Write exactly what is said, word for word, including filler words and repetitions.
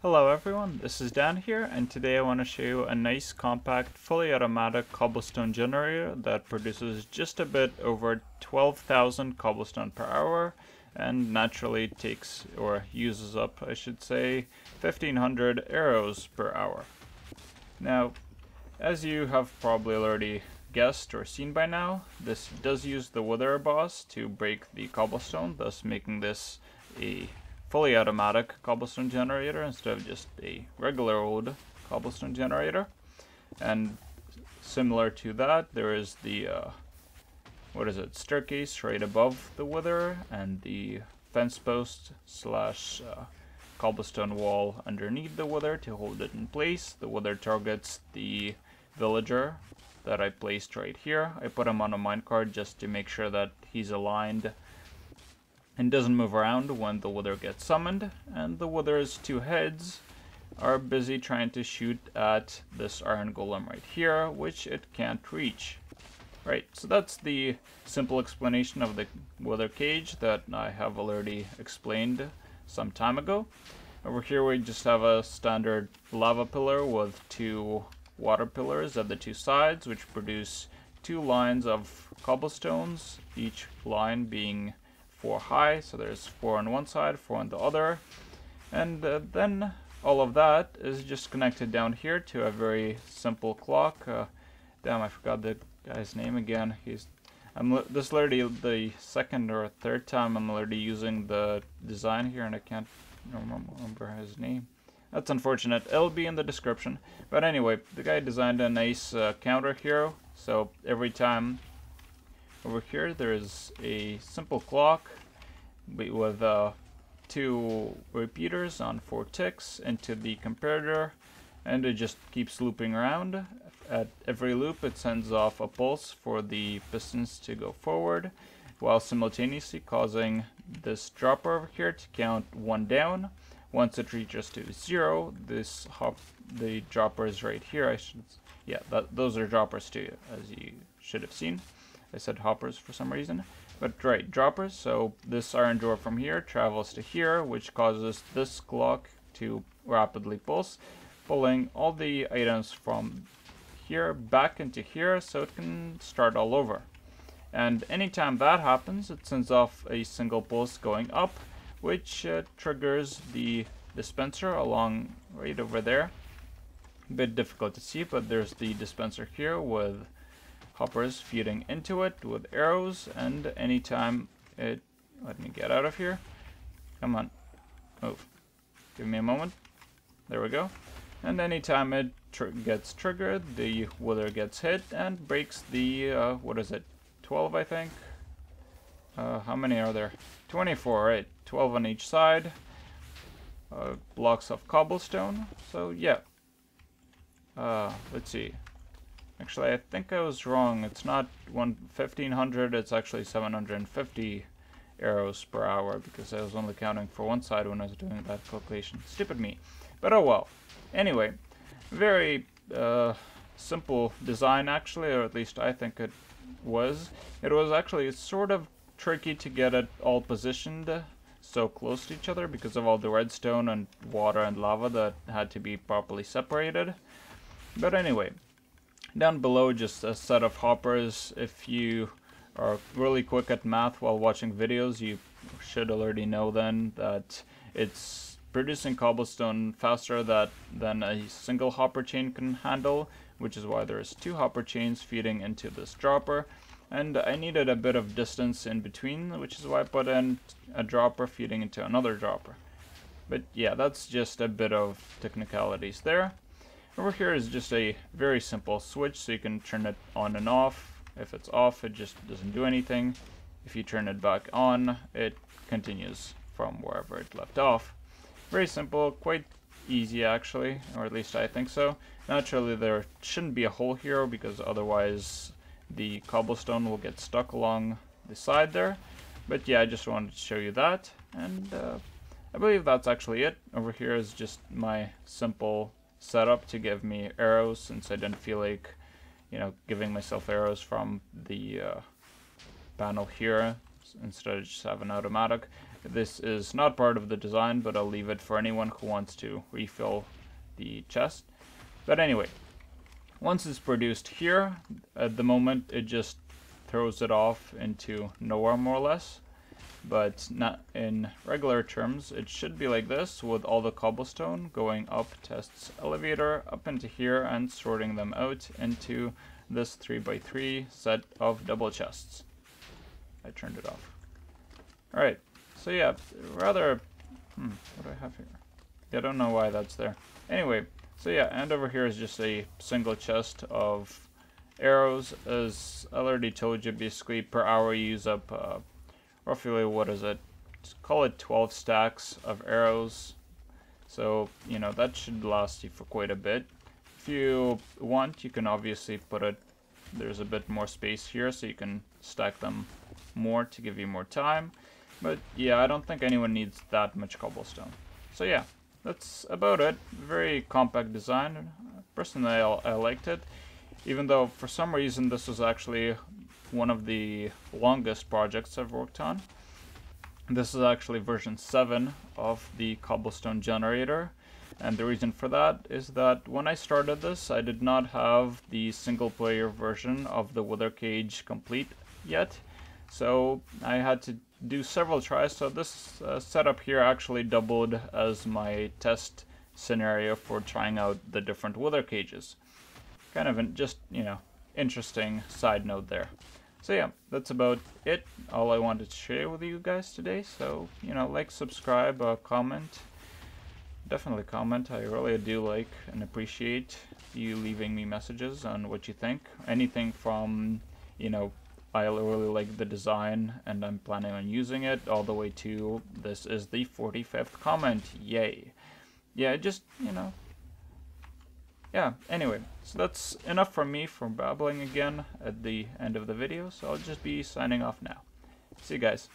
Hello everyone, this is Dan here, and today I want to show you a nice compact fully automatic cobblestone generator that produces just a bit over twelve thousand cobblestone per hour and naturally takes or uses up I should say fifteen hundred arrows per hour. Now, as you have probably already guessed or seen by now, this does use the wither boss to break the cobblestone, thus making this a fully automatic cobblestone generator instead of just a regular old cobblestone generator. And similar to that, there is the uh, what is it staircase right above the wither and the fence post slash uh, cobblestone wall underneath the wither to hold it in place. The wither targets the villager that I placed right here. I put him on a minecart just to make sure that he's aligned and doesn't move around when the wither gets summoned, and the wither's two heads are busy trying to shoot at this iron golem right here, which it can't reach. Right, so that's the simple explanation of the wither cage that I have already explained some time ago. Over here we just have a standard lava pillar with two water pillars at the two sides, which produce two lines of cobblestones, each line being four high, so there's four on one side, four on the other, and uh, then all of that is just connected down here to a very simple clock. Uh, damn, I forgot the guy's name again. He's I'm this is already the second or third time I'm already using the design here, and I can't remember his name. That's unfortunate. It'll be in the description. But anyway, the guy designed a nice uh, counter here, so every time. Over here there is a simple clock with uh, two repeaters on four ticks into the comparator, and it just keeps looping around. At every loop it sends off a pulse for the pistons to go forward, while simultaneously causing this dropper over here to count one down. Once it reaches to zero, this hop, the dropper is right here. I should, yeah, that, those are droppers too, as you should have seen. I said hoppers for some reason, but right, droppers. So this iron door from here travels to here, which causes this clock to rapidly pulse, pulling all the items from here back into here so it can start all over. And anytime that happens, it sends off a single pulse going up, which uh, triggers the dispenser along right over there. A bit difficult to see, but there's the dispenser here with hoppers feeding into it with arrows, and anytime it, let me get out of here, come on, move, give me a moment, there we go, and anytime it tr gets triggered, the wither gets hit and breaks the, uh, what is it, twelve I think, uh, how many are there, twenty-four, right, twelve on each side, uh, blocks of cobblestone, so yeah, uh, let's see. Actually, I think I was wrong. It's not fifteen hundred, it's actually seven hundred fifty arrows per hour, because I was only counting for one side when I was doing that calculation. Stupid me. But oh well. Anyway, very uh, simple design, actually, or at least I think it was. It was actually sort of tricky to get it all positioned so close to each other because of all the redstone and water and lava that had to be properly separated. But anyway. Down below, just a set of hoppers. If you are really quick at math while watching videos, you should already know then that it's producing cobblestone faster that, than a single hopper chain can handle, which is why there's two hopper chains feeding into this dropper. And I needed a bit of distance in between, which is why I put in a dropper feeding into another dropper. But yeah, that's just a bit of technicalities there. Over here is just a very simple switch, so you can turn it on and off. If it's off, it just doesn't do anything. If you turn it back on, it continues from wherever it left off. Very simple, quite easy actually, or at least I think so. Naturally, there shouldn't be a hole here because otherwise the cobblestone will get stuck along the side there. But yeah, I just wanted to show you that, and uh, I believe that's actually it. Over here is just my simple setup to give me arrows, since I didn't feel like, you know, giving myself arrows from the uh, panel here. Instead, I just have an automatic. This is not part of the design, but I'll leave it for anyone who wants to refill the chest. But anyway, once it's produced here, at the moment it just throws it off into nowhere, more or less. But not in regular terms, it should be like this, with all the cobblestone going up Test's elevator, up into here, and sorting them out into this three by three set of double chests. I turned it off. Alright, so yeah, rather... Hmm, what do I have here? Yeah, I don't know why that's there. Anyway, so yeah, and over here is just a single chest of arrows. As I already told you, basically per hour you use up... Uh, roughly, what is it? Just call it twelve stacks of arrows. So, you know, that should last you for quite a bit. If you want, you can obviously put it, there's a bit more space here, so you can stack them more to give you more time. But yeah, I don't think anyone needs that much cobblestone. So yeah, that's about it. Very compact design. Personally, I, I liked it. Even though for some reason this was actually one of the longest projects I've worked on. This is actually version seven of the cobblestone generator, and the reason for that is that when I started this, I did not have the single player version of the Wither Cage complete yet, so I had to do several tries. So this uh, setup here actually doubled as my test scenario for trying out the different Wither Cages. Kind of an, just, you know, interesting side note there. So yeah, that's about it, all I wanted to share with you guys today. So, you know, like, subscribe, uh, comment. Definitely comment. I really do like and appreciate you leaving me messages on what you think. Anything from, you know, I really like the design and I'm planning on using it, all the way to this is the forty-fifth comment. Yay. Yeah, just, you know. Yeah, anyway, so that's enough from me from babbling again at the end of the video, so I'll just be signing off now. See you guys.